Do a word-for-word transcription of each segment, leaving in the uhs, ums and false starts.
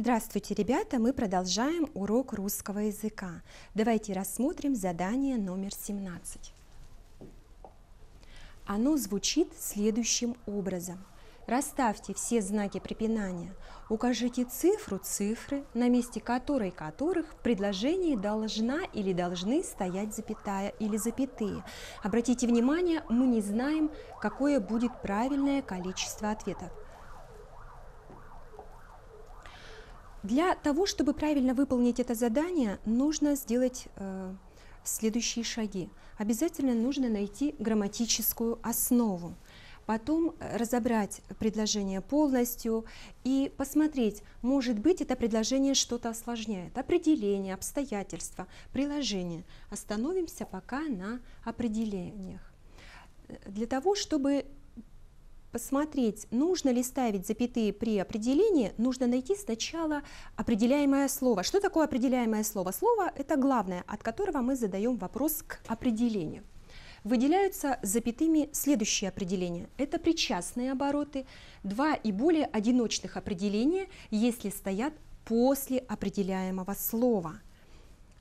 Здравствуйте, ребята! Мы продолжаем урок русского языка. Давайте рассмотрим задание номер семнадцать. Оно звучит следующим образом. Расставьте все знаки препинания. Укажите цифру, цифры, на месте которой которых в предложении должна или должны стоять запятая или запятые. Обратите внимание, мы не знаем, какое будет правильное количество ответов. Для того, чтобы правильно выполнить это задание, нужно сделать э, следующие шаги. Обязательно нужно найти грамматическую основу, потом разобрать предложение полностью и посмотреть, может быть, это предложение что-то осложняет. Определение, обстоятельства, приложение. Остановимся пока на определениях. Для того, чтобы посмотреть, нужно ли ставить запятые при определении, нужно найти сначала определяемое слово. Что такое определяемое слово? Слово – это главное, от которого мы задаем вопрос к определению. Выделяются запятыми следующие определения. Это причастные обороты, два и более одиночных определения, если стоят после определяемого слова.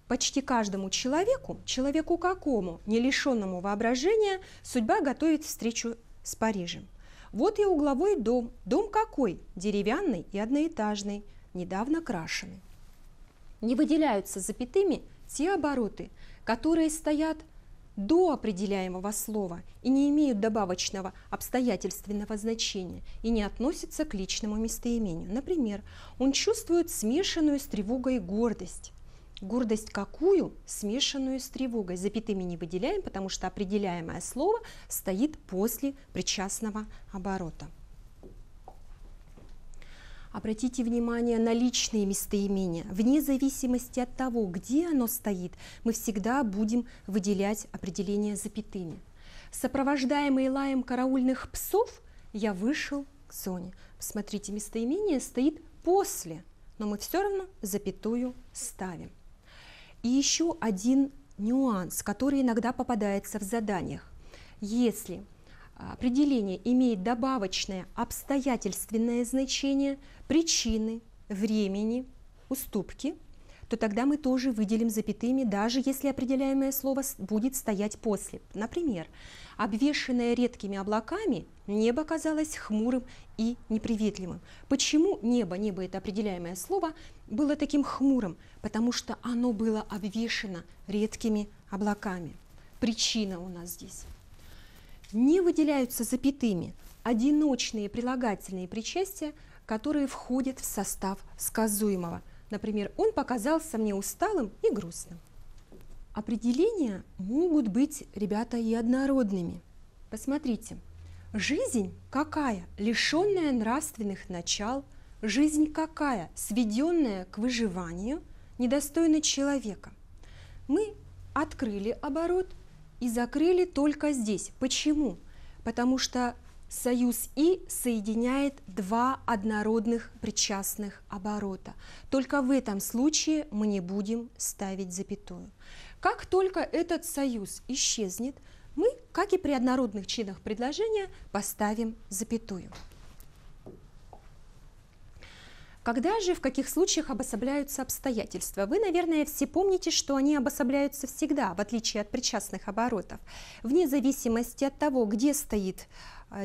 Почти каждому человеку, человеку какому, не лишенному воображения, судьба готовит встречу с Парижем. Вот и угловой дом. Дом какой? Деревянный и одноэтажный, недавно крашеный. Не выделяются запятыми те обороты, которые стоят до определяемого слова и не имеют добавочного обстоятельственного значения и не относятся к личному местоимению. Например, он чувствует смешанную с тревогой гордость. Гордость какую? Смешанную с тревогой. Запятыми не выделяем, потому что определяемое слово стоит после причастного оборота. Обратите внимание на личные местоимения. Вне зависимости от того, где оно стоит, мы всегда будем выделять определение запятыми. Сопровождаемый лаем караульных псов я вышел к зоне. Посмотрите, местоимение стоит после, но мы все равно запятую ставим. И еще один нюанс, который иногда попадается в заданиях. Если определение имеет добавочное обстоятельственное значение причины, времени, уступки, то тогда мы тоже выделим запятыми, даже если определяемое слово будет стоять после. Например, обвешанное редкими облаками, небо казалось хмурым и неприветливым. Почему небо, небо это определяемое слово, было таким хмурым? Потому что оно было обвешено редкими облаками. Причина у нас здесь. Не выделяются запятыми одиночные прилагательные причастия, которые входят в состав сказуемого. Например, он показался мне усталым и грустным. Определения могут быть, ребята, и однородными. Посмотрите. Жизнь какая? Лишенная нравственных начал. Жизнь какая? Сведенная к выживанию, недостойна человека. Мы открыли оборот и закрыли только здесь. Почему? Потому что союз «и» соединяет два однородных причастных оборота. Только в этом случае мы не будем ставить запятую. Как только этот союз исчезнет, мы, как и при однородных членах предложения, поставим запятую. Когда же, в каких случаях обособляются обстоятельства? Вы, наверное, все помните, что они обособляются всегда, в отличие от причастных оборотов. Вне зависимости от того, где стоит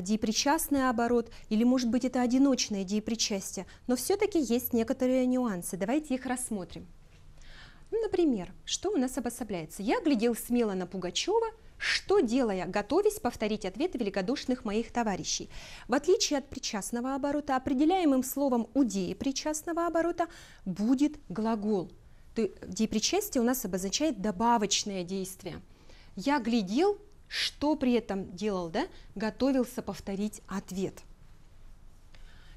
деепричастный оборот, или, может быть, это одиночное деепричастие, но все-таки есть некоторые нюансы. Давайте их рассмотрим. Ну, например, что у нас обособляется? Я глядел смело на Пугачева, что делая, готовясь повторить ответ великодушных моих товарищей. В отличие от причастного оборота, определяемым словом у деепричастного оборота будет глагол. То есть деепричастие у нас обозначает добавочное действие. Я глядел, что при этом делал, да? Готовился повторить ответ.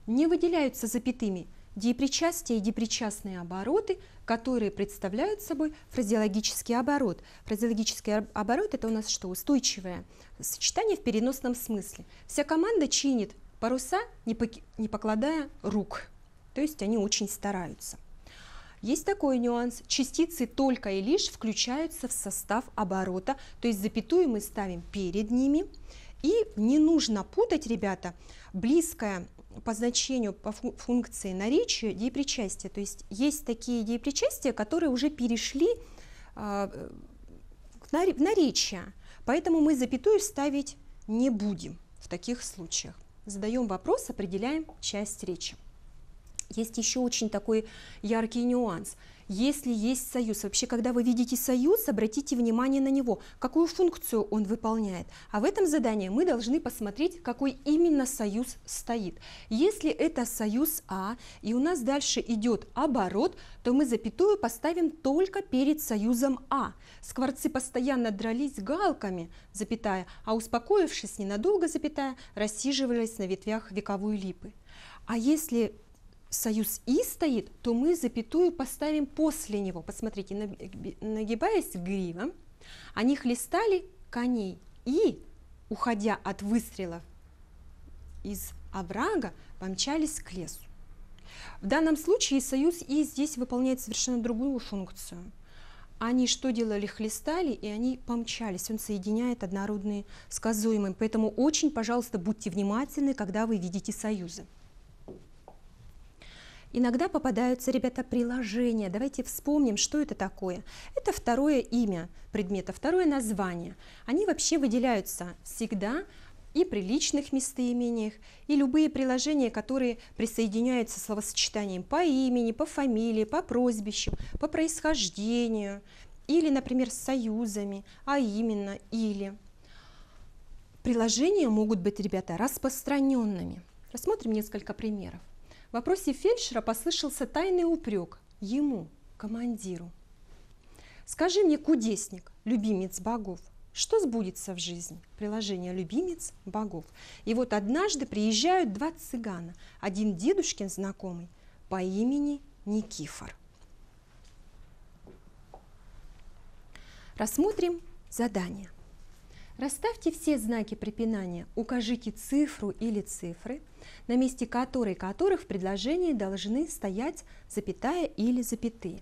Не выделяются запятыми деепричастие и депричастные обороты, которые представляют собой фразеологический оборот. Фразеологический оборот – это у нас что? Устойчивое сочетание в переносном смысле. Вся команда чинит паруса, не, пок... не покладая рук. То есть они очень стараются. Есть такой нюанс. Частицы «только» и «лишь» включаются в состав оборота. То есть запятую мы ставим перед ними. И не нужно путать, ребята, близкое по значению, по функции наречия деепричастия. То есть есть такие деепричастия, которые уже перешли э, в наречие, поэтому мы запятую ставить не будем в таких случаях. Задаем вопрос, определяем часть речи. Есть еще очень такой яркий нюанс. Если есть союз, вообще, когда вы видите союз, обратите внимание на него, какую функцию он выполняет. А в этом задании мы должны посмотреть, какой именно союз стоит. Если это союз А, и у нас дальше идет оборот, то мы запятую поставим только перед союзом А. Скворцы постоянно дрались галками, запятая, а успокоившись ненадолго, запятая, рассиживались на ветвях вековой липы. А если союз И стоит, то мы запятую поставим после него. Посмотрите, нагибаясь гривом, они хлестали коней и, уходя от выстрелов из оврага, помчались к лесу. В данном случае союз И здесь выполняет совершенно другую функцию. Они что делали? Хлестали, и они помчались. Он соединяет однородные сказуемые. Поэтому очень, пожалуйста, будьте внимательны, когда вы видите союзы. Иногда попадаются, ребята, приложения. Давайте вспомним, что это такое. Это второе имя предмета, второе название. Они вообще выделяются всегда и при личных местоимениях, и любые приложения, которые присоединяются словосочетанием по имени, по фамилии, по прозвищу, по происхождению, или, например, с союзами, а именно, или. Приложения могут быть, ребята, распространенными. Рассмотрим несколько примеров. В вопросе фельдшера послышался тайный упрек ему, командиру. «Скажи мне, кудесник, любимец богов, что сбудется в жизни?» Приложение «любимец богов». И вот однажды приезжают два цыгана, один дедушкин знакомый по имени Никифор. Рассмотрим задание. Расставьте все знаки препинания, укажите цифру или цифры, на месте которой которых в предложении должны стоять запятая или запятые.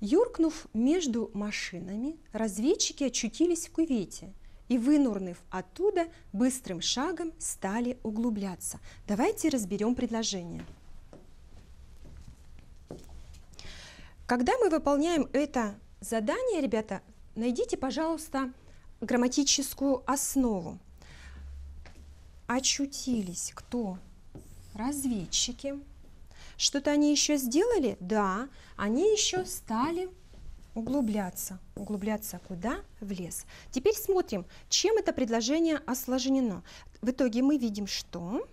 Юркнув между машинами, разведчики очутились в кювете и, вынурнув оттуда, быстрым шагом стали углубляться. Давайте разберем предложение. Когда мы выполняем это задание, ребята, найдите, пожалуйста, грамматическую основу. Очутились кто? Разведчики. Что-то они еще сделали? Да, они еще стали углубляться. Углубляться куда? В лес. Теперь смотрим, чем это предложение осложнено. В итоге мы видим, что,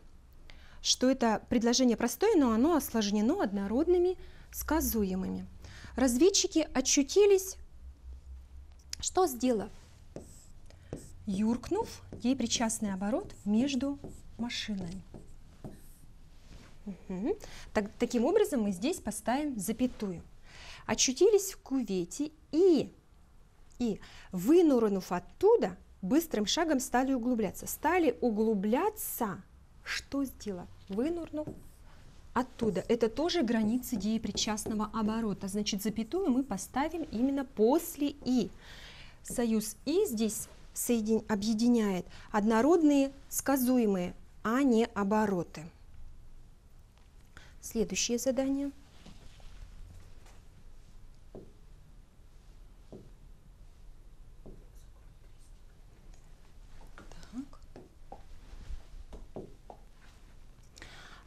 что это предложение простое, но оно осложнено однородными сказуемыми. Разведчики очутились, что сделав? Юркнув, ей причастный оборот между машинами. Угу. Так, таким образом мы здесь поставим запятую. Очутились в кювете и, и вынурнув оттуда, быстрым шагом стали углубляться. Стали углубляться, что сделав? Вынурнув оттуда. Это тоже границы деепричастного оборота. Значит, запятую мы поставим именно после «и». Союз «и» здесь Соедин... объединяет однородные сказуемые, а не обороты. Следующее задание. Так.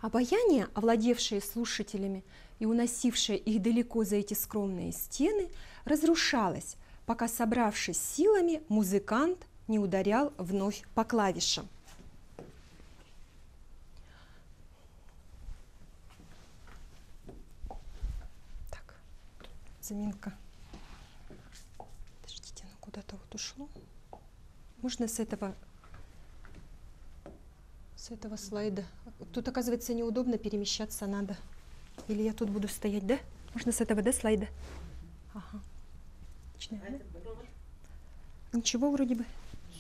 Обаяние, овладевшее слушателями и уносившее их далеко за эти скромные стены, разрушалось, пока, собравшись силами, музыкант не ударял вновь по клавишам. Так, заминка. Подождите, оно куда-то вот ушло. Можно с этого, с этого слайда? Тут, оказывается, неудобно, перемещаться надо. Или я тут буду стоять, да? Можно с этого, да, слайда? Ага. Ничего вроде бы.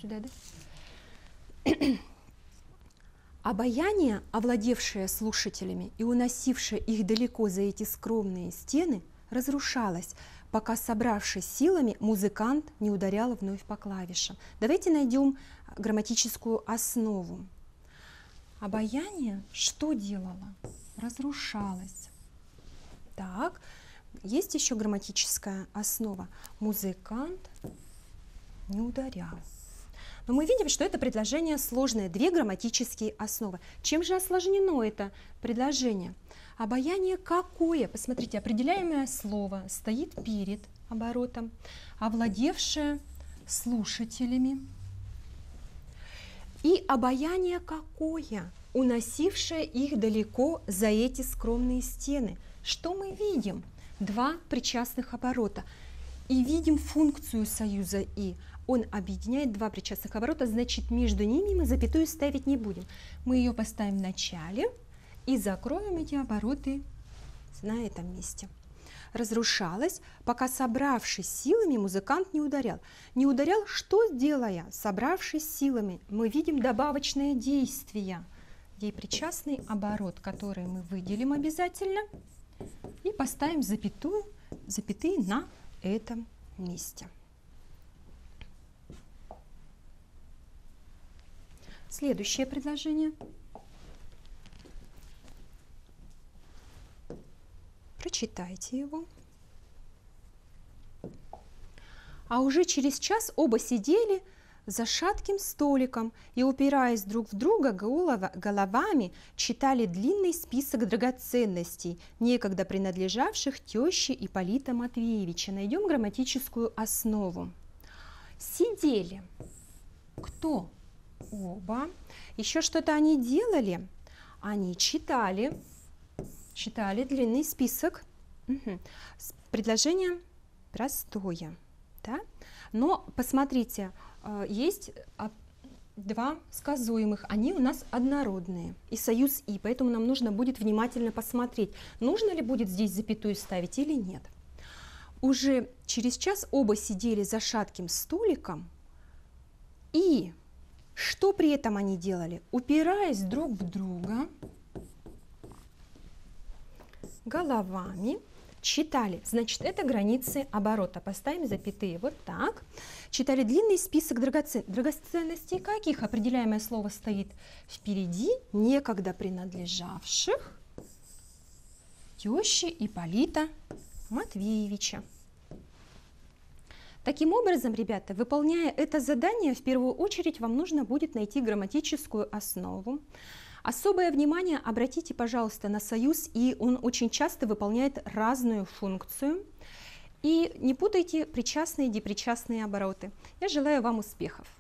Сюда, да? Обаяние, овладевшее слушателями и уносившее их далеко за эти скромные стены, разрушалось, пока, собравшись силами, музыкант не ударял вновь по клавишам. Давайте найдем грамматическую основу. Обаяние что делало? Разрушалось. Так, есть еще грамматическая основа. Музыкант не ударял. Но мы видим, что это предложение сложное, две грамматические основы. Чем же осложнено это предложение? Обаяние какое? Посмотрите, определяемое слово стоит перед оборотом, овладевшее слушателями. И обаяние какое? Уносившее их далеко за эти скромные стены. Что мы видим? Два причастных оборота. И видим функцию союза «и». Он объединяет два причастных оборота, значит, между ними мы запятую ставить не будем. Мы ее поставим в начале и закроем эти обороты на этом месте. Разрушалось, пока, собравшись силами, музыкант не ударял. Не ударял, что делая? Собравшись силами, мы видим добавочное действие. Ей причастный оборот, который мы выделим обязательно и поставим запятую, запятые на этом месте. Следующее предложение. Прочитайте его. А уже через час оба сидели за шатким столиком и, упираясь друг в друга головами, читали длинный список драгоценностей, некогда принадлежавших теще Ипполита Матвеевича. Найдем грамматическую основу. Сидели. Кто? Оба. Еще что-то они делали. Они читали. Читали длинный список. Угу. Предложение простое. Да? Но посмотрите, есть два сказуемых. Они у нас однородные. И союз «и». Поэтому нам нужно будет внимательно посмотреть, нужно ли будет здесь запятую ставить или нет. Уже через час оба сидели за шатким столиком и... Что при этом они делали? Упираясь друг в друга головами, читали. Значит, это границы оборота. Поставим запятые вот так. Читали длинный список драгоцен... драгоценностей. Каких? Определяемое слово стоит впереди. Некогда принадлежавших теще Ипполита Матвеевича. Таким образом, ребята, выполняя это задание, в первую очередь вам нужно будет найти грамматическую основу. Особое внимание обратите, пожалуйста, на союз, и он очень часто выполняет разную функцию. И не путайте причастные и депричастные обороты. Я желаю вам успехов!